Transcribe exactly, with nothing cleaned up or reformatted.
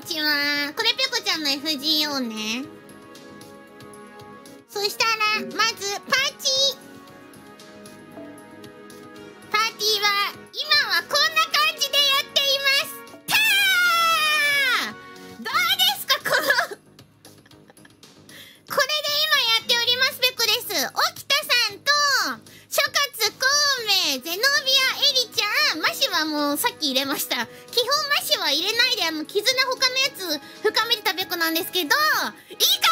んちは。これペコちゃんの エフジーオー ね。そしたら、まず、パーティー。パーティーは、今はこんな感じでやっています。たー！どうですか、この。これで今やっております、ペコです。沖田さんと、諸葛孔明、ゼノビア、エリちゃん、マシはもうさっき入れました。基本マシは入れないで、あの、絆他のやつ深めてたペコなんですけど、いいか